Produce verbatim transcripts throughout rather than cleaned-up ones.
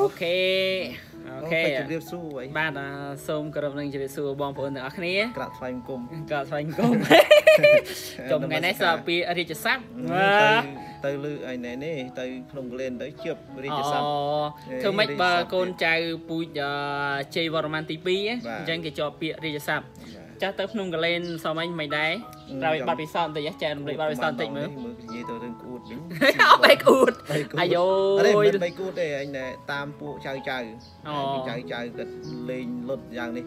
Ok ok បាទ សូមគោរពនឹងជម្រាបសួរបងប្អូនទាំងអស់គ្នាក្រាបថ្លែងគុំក្រាបថ្លែងគុំចុះថ្ងៃនេះសរពីរាជស័ព្ទទៅលឺឯណែនេះទៅក្នុងក្លែនទៅជិបរាជស័ព្ទអូធ្វើម៉េចបើកូនចៅពូជជ័យវរ្ម័នទីពីរអញ្ចឹងគេជាប់ពាក្យរាជស័ព្ទចាស់ទៅក្នុងក្លែនសមអញមិនដែរតែបាត់ពិសោធន៍បន្តិចចែករំលែកបាត់ពិសោធន៍បន្តិចមើលនិយាយទៅរឿងក្អួតវិញបែកក្អួតអាយូយមិនបែកក្អួតទេអញតែតាមពួកចៅចៅចៅចៅគាត់លេងលុតយ៉ាងនេះ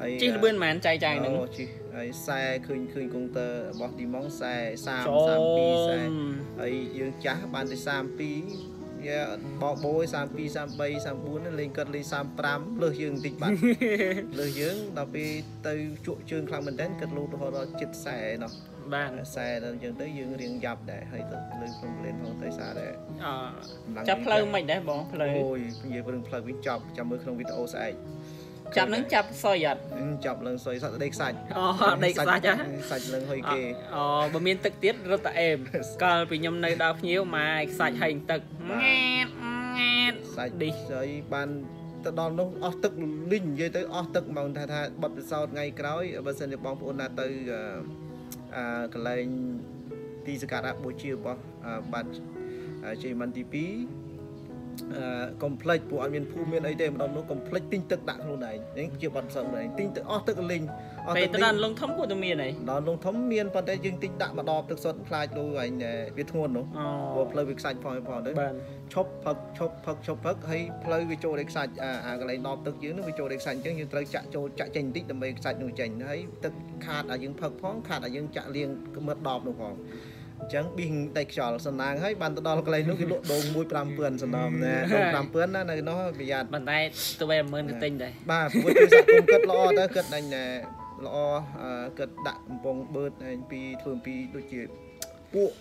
ហើយជិះលឿនមិនមែនចៅចៅហ្នឹងអូជិះហើយខ្សែឃើញឃើញកុងទ័ររបស់ទីម៉ងខ្សែសាម សាមពីរខ្សែហើយយើងចាស់បានតែសាមពីរយ៉ាបបួយសាមពីរ សាមបី សាមបួនលេងគាត់លេងសាមប្រាំលើសយើងបន្តិចបាទលើសយើងដល់ពេលទៅជក់ជើងខ្លាំងមែនតើគាត់លូតរហូតដល់ជិតខ្សែនោះបាទខ្សែដល់យើងទៅយើងរៀងយ៉ាប់ដែរហើយទៅលើក្នុងលេនផងទៅសារដែរអចាប់ផ្លូវមិនដែរបងផ្លូវអូយនិយាយរឿងផ្លូវវិញចប់ចាំមើលក្នុងវីដេអូស្អែកចាប់នឹងចាប់សុយអត់ចាប់ឡើងសុយសត្វដីខ្សាច់អូដីខ្សាច់សាច់ឡើងហុយគេអូបើមានទឹកទៀតរត់តែអែមកាលពីខ្ញុំនៅដល់ភ្នៀវម៉ែខ្សាច់ហែងទឹកង៉ែតង៉ែតសាច់ដីស្អីបានទៅដល់នោះអស់ទឹកលីងនិយាយទៅអស់ទឹកហ្មងថាថាបិទពិសោធន៍ថ្ងៃក្រោយបើសិនជាបងប្អូនណាទៅអឺកន្លែងទីសក្ការៈបូជារបស់បាទជ័យវរ្ម័នទីពីរកុំភ្លេចពួកអត់មានភូមិមានអីទេម្ដងនោះកុំភ្លេចទិញទឹកដាក់ខ្លួនឯងនេះជាបាត់ផ្សឹងដែរទិញទឹកអស់ទឹកលេងអស់ទឹកដល់លងធំគួរតែមានហើយដល់លងធំមានប៉ុន្តែយើងទិញដាក់ម្ដបទឹកសុទ្ធខ្លាចលូឯងវាធ្ងន់នោះព្រោះផ្លូវវាខ្សាច់ផងផងទៅឈប់ផឹកឈប់ផឹកឈប់ផឹកហើយផ្លូវវាចូលដល់ខ្សាច់អាកន្លែងដបទឹកយើងនោះវាចូលដល់ខ្សាច់អញ្ចឹងយើងត្រូវចាក់ចូលចាក់ចេញបន្តិចដើម្បីខ្សាច់នោះចេញហើយទឹកខាតឲ្យយើងផឹកផងខាតឲ្យយើងចាក់លាងមើលដបនោះផងអញ្ចឹងប៊ីងតែខ្យល់សំណាងហើយបានទៅដល់កន្លែងនោះគេលក់ដូងមួយ ប្រាំពាន់សំណងណាមួយ ប្រាំពាន់ណានៅនោះប្រយ័ត្នប៉ុន្តែទៅវាមួយម៉ឺនទៅទិញដែរបាទព្រោះជួយសង្គមគិតល្អទៅគិតអញល្អគិតដាក់កំពង់បឺតឯងពីធ្វើពីដូចជាពួក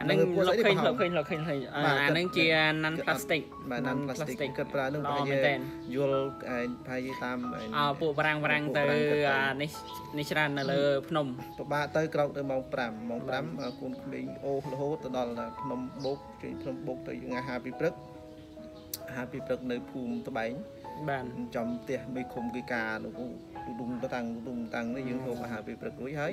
អានឹងលុកឃើញលុកឃើញលុកឃើញហើយអានឹងជា non plastic បាទ non plastic គិតប្រើនឹងប្រហែលយល់ប្រហែលតាមអើពួកបារាំងបារាំងទៅអានេះនេះច្រើននៅលើភ្នំប្រហែលទៅក្រោកទៅម៉ោង ប្រាំម៉ោងប្រាំកូនក្មេងអូសរហូតទៅដល់ភ្នំបូកជិះភ្នំបូកទៅយើងអាហារពីព្រឹកអាហារពីព្រឹកនៅភូមិត្បែងបានចំផ្ទះមេឃុំគីកាលោកឌុំតាំងឌុំតាំងនេះយើងហូបអាហារពេលព្រឹករួចហើយ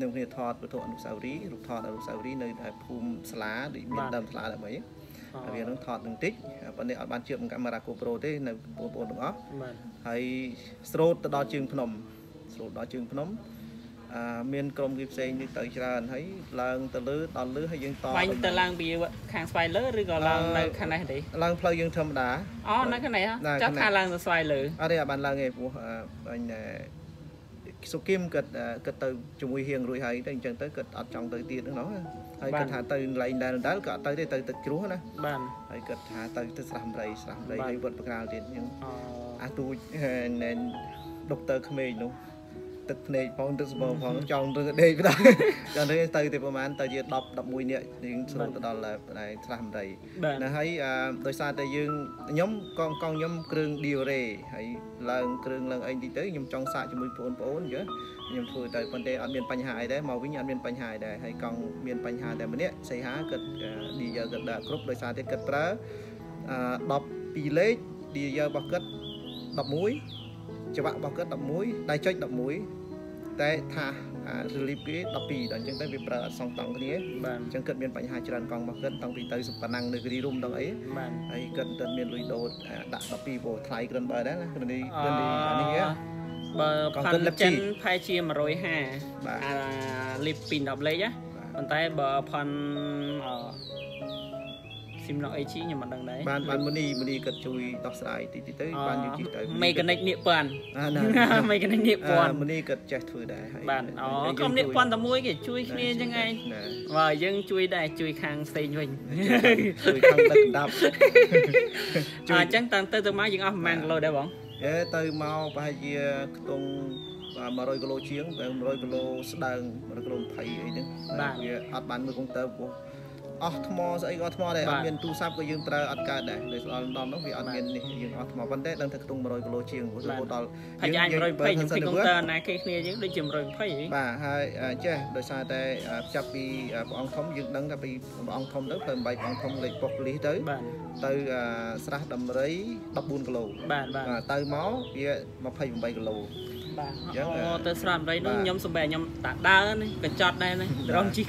នឹងគ្នាថតវត្ថុអនុស្សាវរីយ៍រូបថតអនុស្សាវរីយ៍នៅភូមិសាលាដូចមានដើមសាលាដែរបីវានឹងថតនឹងតិចប៉ុន្តែអត់បានជឿកាមេរ៉ា GoPro ទេនៅបងប្អូនទាំងអស់ហើយស្រោតទៅដល់ជើងភ្នំស្រោតដល់ជើងភ្នំមានក្រុមគេផ្សេងនេះទៅច្រើនហើយឡើងទៅលើដល់លើហើយយើងតបាញ់ទៅឡើងពីខាងស្វាយលើឬក៏ឡើងនៅខាងនេះទេឡើងផ្លូវយើងធម្មតាអូនៅខាងនេះចាប់ថាឡើងទៅស្វាយលើអត់ទេអត់បានឡើងទេព្រោះអញសុគីមគាត់គាត់ទៅជាមួយហៀងរួចហើយទៅអញ្ចឹងទៅគាត់អត់ចង់ទៅទៀតហ្នឹងហើយគាត់ថាទៅកន្លែងដែលដែលគាត់អត់ទៅទេទៅទឹកជ្រោះណាបានហើយគាត់ថាទៅទៅស្រះមរីស្រះមរីហើយវត្តបក្រាលទៀតយើងអាទូចដុកទ័រក្មេងនោះទឹកភ្នែកផងទឹកស្មោផងចង់ទៅដេកបណ្ដោយចង់ទៅទៅតែប្រហែលទៅជាដប់ ដប់មួយនាក់យើងស្រូបទៅដល់បណ្ដោយឆ្លាស់មរីណាហើយដោយសារតែយើងខ្ញុំកងកងខ្ញុំគ្រឿងឌីរ៉េហើយឡើងគ្រឿងឡើងអីតិចទៅខ្ញុំចង់សាកជាមួយបងប្អូនយើខ្ញុំធ្វើទៅប៉ុន្តែអត់មានបញ្ហាអីដែរមកវិញអត់មានបញ្ហាអីដែរហើយកងមានបញ្ហាតែម្នាក់សីហាគាត់ឌីយើគាត់ដាក់គ្រប់ដោយសារតែគាត់ប្រើដប់ពីរលេខឌីយើរបស់គាត់ដប់មួយច្បាក់របស់គាត់ដប់មួយដៃចុចដប់មួយតែថារលីបគេដប់ពីរដល់អញ្ចឹងទៅវាប្រើអត់សងតង់គ្នាបាទអញ្ចឹងគាត់មានបញ្ហាច្រើនកង់របស់គាត់តាំងពីទៅសុប៉ណាំងនៅគ្រីរុំដល់អីបាទហើយគាត់គាត់មានលុយដូតដាក់ដប់ពីរវ៉ូថ្លៃក្រឹមបើដែរណាគ្រីគ្រីអានេះបើផាន់ចិនផែជាមួយរយហាសិបបាទលីបពីដប់លេខណាប៉ុន្តែបើផាន់ស៊ីមណកអីជីខ្ញុំមិនដឹងដែរបានបានមុនីមុនីគាត់ជួយដោះស្រាយតិចតិចទៅបានយូរជីទៅមេកានិកនៀកពាន់មេកានិកនៀកពាន់មុនីគាត់ចេះធ្វើដែរហើយបានអូក្រុមនៀកពាន់តែមួយគេជួយគ្នាចឹងឯងបាទយើងជួយដែរជួយខាងផ្សេងវិញជួយខាងទឹកដាប់អញ្ចឹងតាំងទៅទៅមកយើងអស់ប្រហែលគីឡូដែរបងអេទៅមកប្រហែលជាខ្ទង់មួយរយគីឡូជាងតែមួយរយគីឡូស្ដើងមួយរយគីឡូម្ភៃអីហ្នឹងវាអត់បានមើលកុំទៅព្រោះ អស់ថ្មស្អីអស់ថ្មដែរអត់មានទូរស័ព្ទក៏យើងប្រើអត់កើតដែរដោយស្អល់តំនោះវាអត់មាននេះយើងអត់ថ្មប៉ុន្តែដឹងតែខ្ទង់ ខ្ញុំ ជីកង់ ទៅបានម្ដងដល់បាន អ្នកទាំងអស់គ្នា complete ចូលទៅមើលហើយ ប៉ុន្តែវាពិតជាលុយវាពិតជាអស្ចារ្យតែតម្លៃវាក៏មិនធម្មតា បាទបាទយើងនិយាយពីចាប់ដើមពីណាជង្គង់មុនបាទពីជង្គង់ពេលជង្គង់វាចែកចេញជាពីប្រភេទបាទជង្គង់របស់អាយអ៊ីតេហ្នឹងវាជាប្រភេទប្រភេទទីម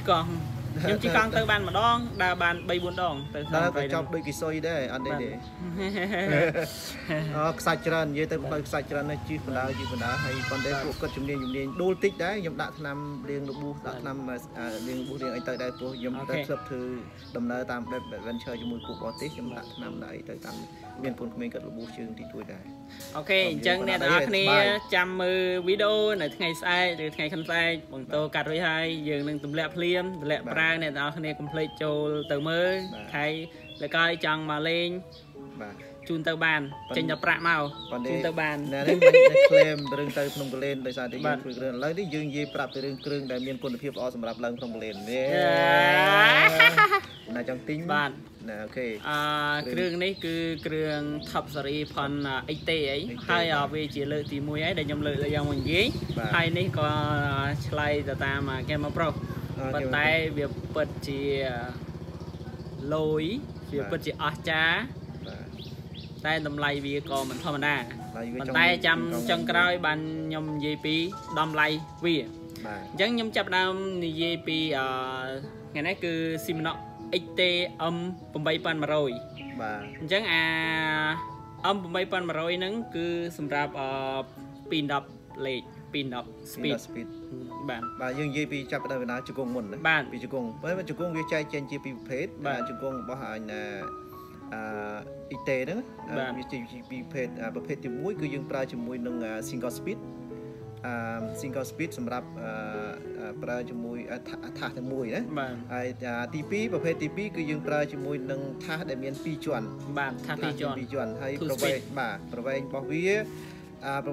ួយគឺយើងប្រើជាមួយនឹង single speed single speed សម្រាប់ប្រើជាមួយ seventy-two millimeters បាទអូ seventy-two millimeters មាន ពីរ រវែង ខុស គ្នា គឺ ថា មាន ពីរ រវែង ខុស គ្នា អា នេះ ប្រហែល អាច ខ្សែ S ហើយ និង ខ្សែ L ខ្សែ L តែ យើង អត់ ប្រកាស ទេ បាទ យើង ក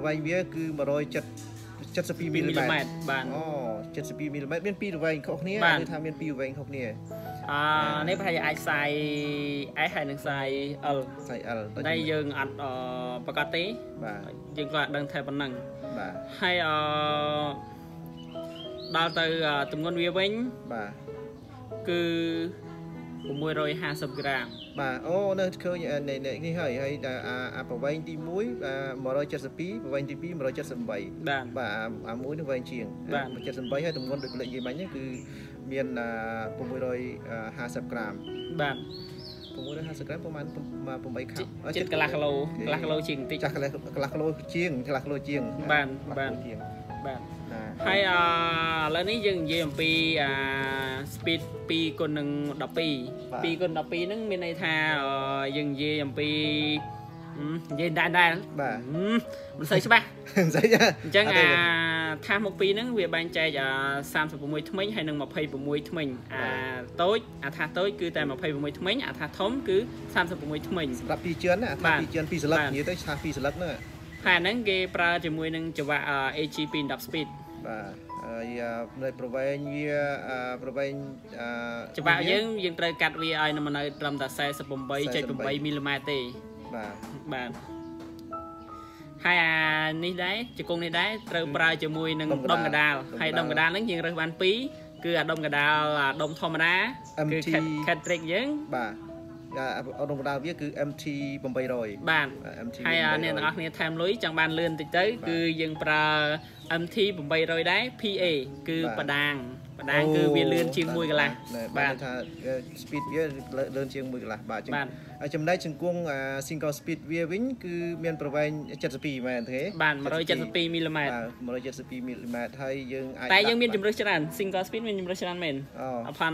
៏ អត់ ដឹង ថា ប៉ុណ្ណឹង បាទ ហើយ អ ដល់ ទៅ ទម្ងន់ វា វិញ បាទ គឺ six hundred fifty grams បាទអូ នៅ ឃើញ នេះ ហើយ ហើយ អា ប្រវែង ទី one one seventy-two ប្រវែង ទី two one seventy-eight បាទអា មួយ នេះ វែង ជាង one seventy-eight ហើយ ទម្ងន់ ដូច លេខ និយាយ មិញ គឺ មាន six hundred fifty grams បាទ six hundred fifty grams ប្រហែល eight ខាំ ជិត កន្លះ គីឡូ កន្លះ គីឡូ ជាង បន្តិច ចាស់ កន្លះ គីឡូ ជាង កន្លះ គីឡូ ជាង បាទ បាទ បាទ ហើយ អ ឥឡូវ នេះ យើង និយាយ អំ ពី អា speed two x twelve ហ្នឹង មាន ន័យ ថា យើង និយាយ អំ ពី និយាយ ដែរ បាទ មិន ស្អី ច្បាស់ មិន ស្អី អញ្ចឹង អា ថា មក ពី ហ្នឹង វា បែង ចែក thirty-six ថ្មិញ ហើយ នឹង twenty-six ថ្មិញ អា តូច អា ថា តូច គឺ តែ twenty-six ថ្មិញ អា ថា ធំ គឺ thirty-six ថ្មិញ សម្រាប់ two ជើង ណា អា ថា two ជើង two សន្លឹក និយាយ ទៅ ថា two សន្លឹក ហ្នឹង ហ្នឹង គេ ប្រើ ជាមួយ នឹង ចង្វាក់ A G two ten speed បាទ ប្រវែងវាប្រវែងប្រវែងច្បាប់យើងយើងត្រូវកាត់វាឲ្យនៅ អរដំកដាលវាគឺ M T eight hundred បាទ M T ហើយ អ្នក ទាំង អស់ គ្នា តាម លុយ ចង់ បាន លឿន បន្តិច ទៅ គឺ យើង ប្រើ M T eight hundred ដែរ P A គឺ បដាង បដាង គឺ វា លឿន ជាង one កន្លះ បាទ ថា speed វា លឿន ជាង one កន្លះ បាទ ចំណែក ជង្គង់ single speed វា វិញ គឺ មាន ប្រវែង seventy-two មែន ទេ បាទ one seventy-two millimeters បាទ one seventy-two millimeters ហើយ យើង អាច តែ យើង មាន ជំរើស ច្រើន single speed មាន ជំរើស ច្រើន មែន អាន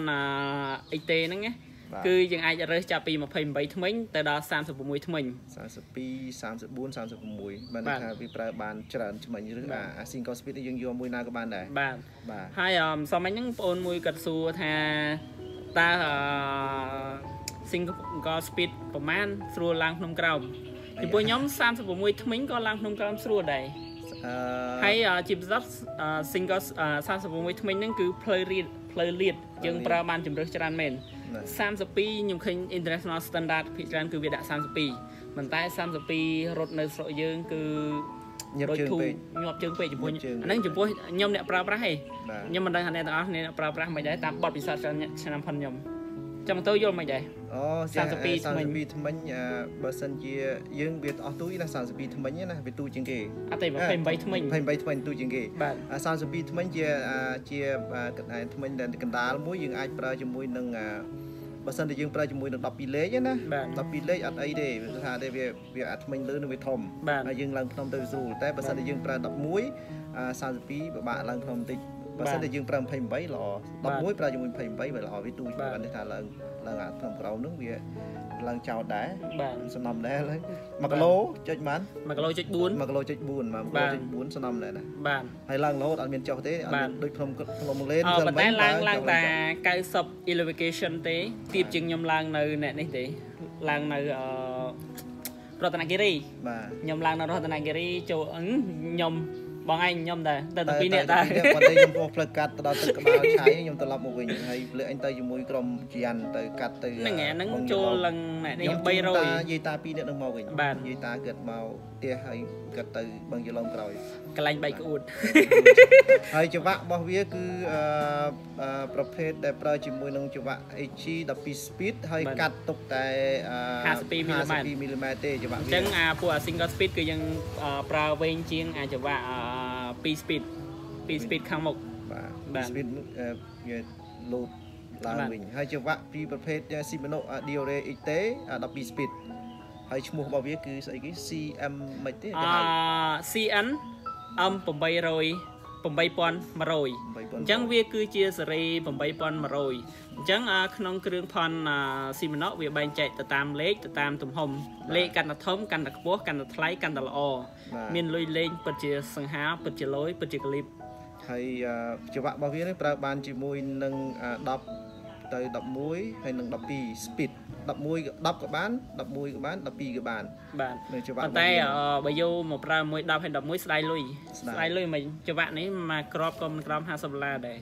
អី តេ ហ្នឹង ណា គឺយើងអាចរើសចាប់ពី twenty-eight ថ្មិញទៅដល់ thirty-six ថ្មិញ thirty-two thirty-four thirty-six បានថាវាប្រើបានច្រើនថ្មិញឬអា single speed យើងយកមួយណាក៏បានដែរ បាទ ហើយអមសំមិញហ្នឹងបងប្អូនមួយគាត់សួរថាតើ single speed ប្រមាណស្រួលឡើងភ្នំក្រោមពីពួកខ្ញុំ thirty-six ថ្មិញក៏ឡើងភ្នំក្រោមស្រួលដែរ ហើយជាពិសេស single thirty-six ថ្មិញហ្នឹងគឺផ្លូវរៀបផ្លូវលាតយើងប្រើបានជំរើសច្រើនមែន បាទ thirty-two international standard ចាំទៅវាដាក់ បាទឡើងធំតិចបើសិនតែយើងប្រើ បង anh ខ្ញុំទៅឡាប់មកវិញហើយ P speed, P speed khang mục. P speed load là mình. Hai chiều vạ, P speed Shimano điều đề y tế là P speed. Hai chiều mua bao nhiêu cứ sẽ cái C M mấy thế? À, C N âm bấm bay rồi, bấm bay pon mà rồi. Chẳng việc cứ chia sẻ bấm bay pon mà rồi. Chẳng không kêu pon Shimano việc bay chạy từ tam lế từ tam tụm hồng lế cành là thấm cành là búa cành là thái cành là o. Mình lôi lên bật chìa sừng há bật chìa lối bật chìa clip hay chìa vạ bao nhiêu đấy ban chỉ môi nâng đập tới đập muối hay nâng đập pì speed đập muối đập các bạn đập muối các bạn đập pì các bạn bạn còn tay bây giờ một ra muối đập hay đập muối slide lôi slide lôi mình chìa vạ này mà crop con crop hai sầm la để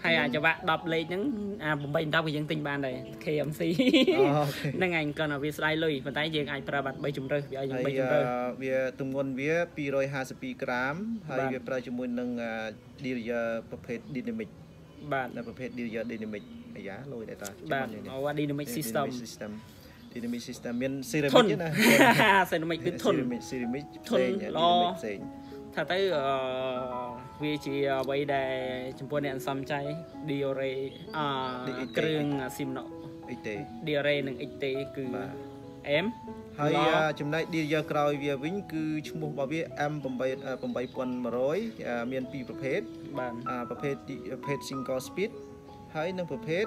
hay à chìa vạ đập lên những à mình đập cái những tinh ban này K M C nâng ảnh còn ở việt slide lôi còn tay riêng ảnh ra bạn bay chủng rơi bây giờ bay chủng rơi về tùng ngôn về hai trăm hai mươi gram hay về ra chủng ngôn nâng điều giờ tập hệ dynamic bạn là tập hệ điều giờ dynamic giá lôi đại ta bạn qua dynamic system dynamic system miền ceramic thôn ceramic cứ thôn thôn lo thà tới vì chỉ bây đề chúng tôi nên xăm chay điều này kêu sim nọ điều này là ít tệ cứ em hay chúng này điều giờ cày về vĩnh cứ chúng tôi bảo biết em bấm bay bấm bay quần mà rồi miền pi tập hết tập hết tập hết single speed hay năng tập hết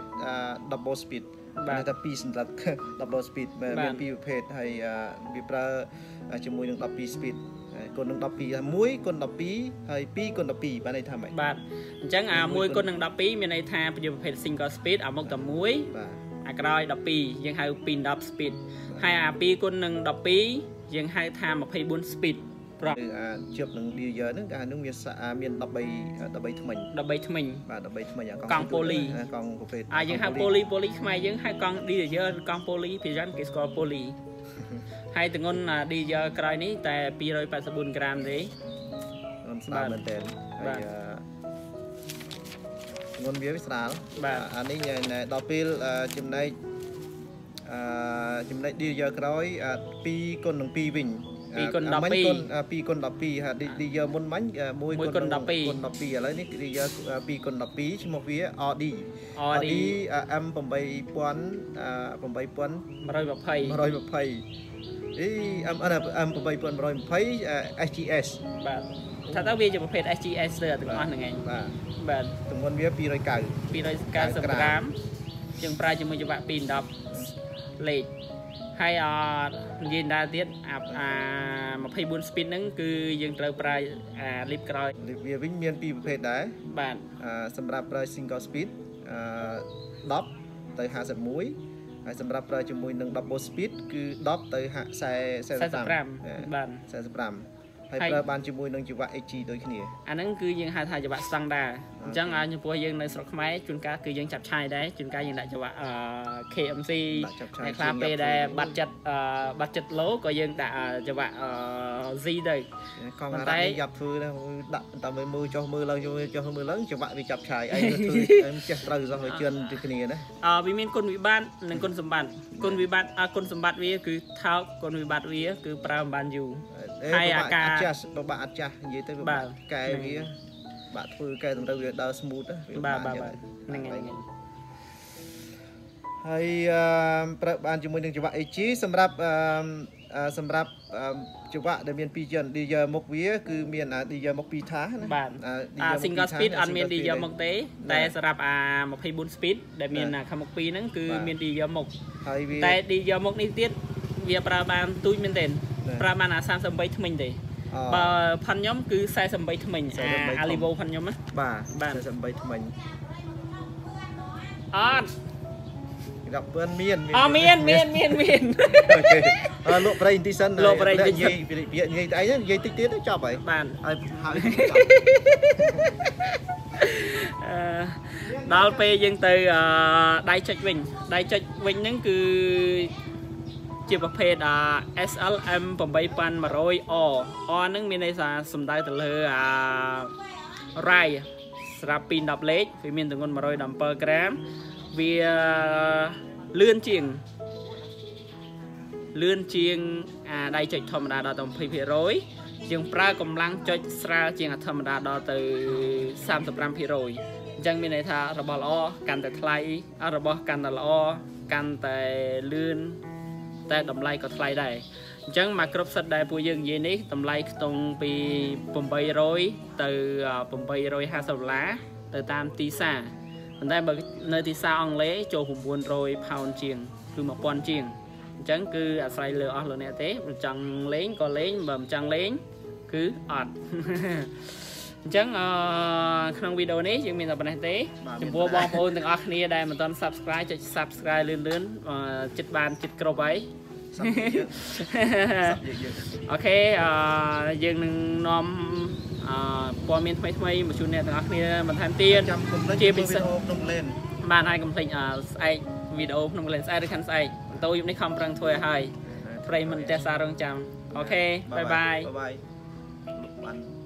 double speed bạn tập pi là double speed miền pi tập hết hay vì pra chúng tôi đang tập pi speed con nâng đập pì là muối con đập pì hay pì con đập pì bạn này tham ấy bạn chẳng à muối con nâng đập pì mình này tham bây giờ phải single speed ở một tập muối à rồi đập pì riêng hai pin đập speed hai à pì con nâng đập pì riêng hai tham một phi bốn speed rồi chụp nâng điều giờ nữa cả nước miền xa miền đập bay đập bay mình đập bay mình và đập bay mình còn poly còn à riêng hai poly poly mà riêng hai con đi giờ con poly thì riêng cái score poly hai từng ngôn là đi giờ cày ní tại hai trăm tám mươi bốn gram đấy. Ngôn sao mình tên. Ngôn bia biết sao? Anh ấy này đọc pil chừng này chừng này đi giờ cày pi con đồng pi bình. Pi con đập pi. Pi con đập pi ha đi đi giờ muốn mánh môi con đập pi. Con đập pi ở đây ní đi giờ pi con đập pi chỉ một phía od. Od em bấm bay pon bấm bay pon. Rồi bấm phay. Rồi bấm phay. Ý em anh em bấm bay pon rồi phay S G S. Bạn. Thà tao về chỉ một phay S G S rồi từng con là ngày. Bạn. Bạn. Từng con phía pi rồi cày. Pi rồi cày sập cám. Chừng prai chỉ một chục vạn pin đập lệ. Hay nhìn ra tiết mà phải bốn speed nâng cứ dừng trâu prai lip cry vì vĩnh miên pi phê đấy bạn sầm rạp prai single speed đắp tới hạ sập mũi sầm rạp prai chùm mũi nâng double speed cứ đắp tới hạ xe xe sập ram bạn xe sập ram ហើយប្រើបានជាមួយនឹងជីវ៉ាក់ ếch ដូចគ្នាអាហ្នឹងគឺយើងហៅថាជីវ៉ាក់ standard អញ្ចឹងឲ្យចំពោះយើងនៅស្រុកខ្មែរជួនកាលគឺយើងចាប់ឆាយដែរជួនកាលយើងដាក់ជីវ៉ាក់ เค ኤም ซี ហើយខ្លះពេលដែរបាត់ចិត្តបាត់ចិត្តឡូក៏យើងដាក់ជីវ៉ាក់ Z ដែរកងរ៉ាយយ៉ាប់ធ្វើដែរដាក់តែមើលចុះមើលឡើងចុះមើលឡើងជីវ៉ាក់វាចាប់ឆាយអីធ្វើអីចេះត្រូវសោះវាជឿនដូចគ្នាណាអឺវាមានគុណវិបត្តិនិងគុណសម្បត្តិគុណវិបត្តិគុណសម្បត្តិវាគឺថោកគុណវិបត្តិវាគឺប្រើមិនបានយូរហើយអាការចាស់បបាក់អត់ចាស់និយាយទៅបាទកែវាបាក់ធ្វើកែតម្រូវវាដើរ smooth វាបាទបាទហ្នឹងហើយហើយប្រើបានជាមួយនឹងជីវ៉ាក់ ag សម្រាប់សម្រាប់ជីវ៉ាក់ដែលមានពីរ gen ឌីយឺមកវាគឺមានឌីយឺមកពីរថាណាបាទអា single speed អត់មានឌីយឺមកទេតែសម្រាប់អាtwenty-four speed ដែលមានខាងមុខពីរហ្នឹងគឺមានឌីយឺមកហើយវាតែឌីយឺមកនេះទៀតវាប្រើបានទូចមែនទេប្រើបានអាthirty-eightថ្មិញទេបើផាន់ខ្ញុំគឺforty-eightថ្មិញអាលីវ៉ូផាន់ខ្ញុំណាបាទforty-eightថ្មិញអត់ដល់ពឿនមានអត់មានមានមានមានអូខេអឺលក់ប្រេងទីសិនលក់ប្រេងនិយាយពាក្យនិយាយតែឯងនិយាយតិចទៀតទៅចប់ហើយបានហើយហើយអឺដល់ពេលយើងទៅដៃចុចវិញដៃចុចវិញហ្នឹងគឺជាប្រភេទ เอส แอล M eighty-one hundred R R ហ្នឹងមានន័យថាសំដៅទៅលើអា Rai ស្រាប់ពីtenលេខវាមានទម្ងន់one hundred seventeenក្រាមវាលឿនជាងលឿនជាងអាដៃចុចធម្មតាដល់ទៅtwenty percent យើងប្រើកម្លាំងចុចស្រាលជាងអាធម្មតាដល់ទៅthirty-five percent អញ្ចឹងមានន័យថារបស់ល្អកាន់តែថ្លៃរបស់កាន់តែល្អកាន់តែលឿនតែតម្លៃក៏ថ្លៃដែរអញ្ចឹងមកគ្រប់សិតដែលពួកយើងនិយាយនេះតម្លៃខ្ទង់ពីeight hundredទៅeight hundred fiftyដុល្លារទៅតាមទីផ្សារប៉ុន្តែបើនៅទីផ្សារអង់គ្លេសចូលnine hundred ផោនជាងគឺone thousandជាងអញ្ចឹងគឺអាស្រ័យលើអស់លោកអ្នកទេបើចង់លេងក៏លេងបើមិនចង់លេងគឺអត់អញ្ចឹងអឺក្នុងវីដេអូនេះយើងមានតែប៉ុណ្ណេះទេចំពោះបងប្អូនទាំងអស់គ្នាដែលមិនទាន់ Subscribe ចុច Subscribe លឿនលឿនចិត្តបានចិត្តគ្រប់ហើយអូខេអឺយើងនឹងនាំអឺព័ត៌មានថ្មីថ្មីមកជូនអ្នកទាំងអស់គ្នាបន្ថែមទៀតជាពិសេសក្នុងលេនបានហើយកុំភ្លេចស្អែកវីដេអូក្នុងលេនស្អែកឬខាន់ស្អែកបន្តយប់នេះខំប្រឹងធ្វើឲ្យហើយព្រៃមិនទេសារងចាំអូខេបាយបាយ